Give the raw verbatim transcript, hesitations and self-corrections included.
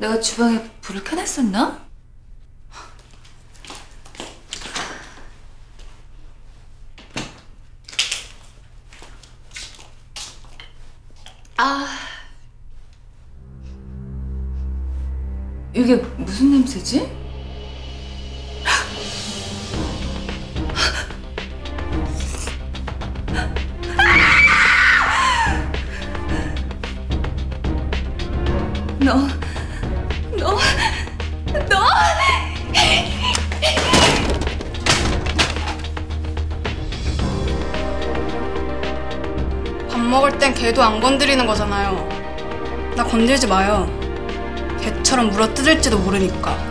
내가 주방에 불을 켜놨었나? 아, 이게 무슨 냄새지? 너, 너, 너! 밥 먹을 땐 개도 안 건드리는 거잖아요. 나 건들지 마요. 개처럼 물어뜯을지도 모르니까.